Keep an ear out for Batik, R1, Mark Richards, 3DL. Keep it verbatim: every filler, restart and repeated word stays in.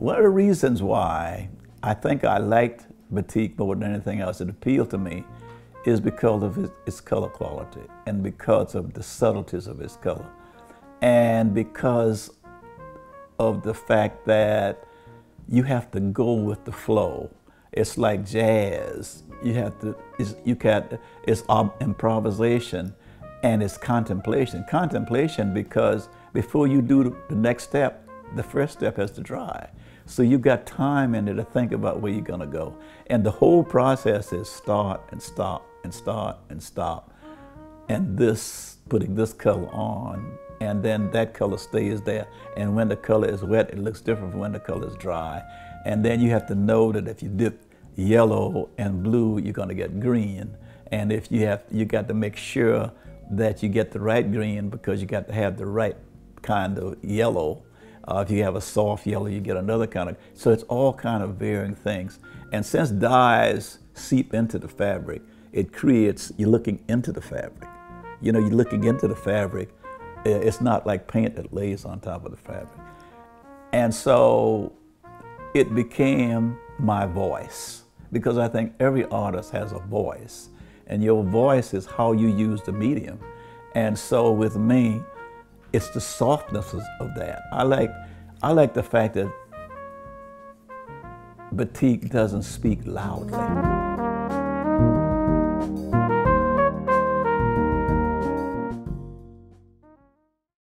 One of the reasons why I think I liked Batik more than anything else, it appealed to me, is because of its color quality and because of the subtleties of its color. And because of the fact that you have to go with the flow. It's like jazz. You have to, it's, you can, it's improvisation and it's contemplation. Contemplation because before you do the next step, the first step has to dry. So you've got time in there to think about where you're gonna go. And the whole process is start and stop and start and stop. And this, putting this color on, and then that color stays there. And when the color is wet, it looks different from when the color is dry. And then you have to know that if you dip yellow and blue, you're gonna get green. And if you have, you got to make sure that you get the right green because you got to have the right kind of yellow. Uh, if you have a soft yellow, you get another kind of, so it's all kind of varying things. And since dyes seep into the fabric, it creates, you're looking into the fabric. You know, you're looking into the fabric. It's not like paint that lays on top of the fabric. And so it became my voice, because I think every artist has a voice, and your voice is how you use the medium. And so with me, it's the softness of that. I like, I like the fact that Batik doesn't speak loudly.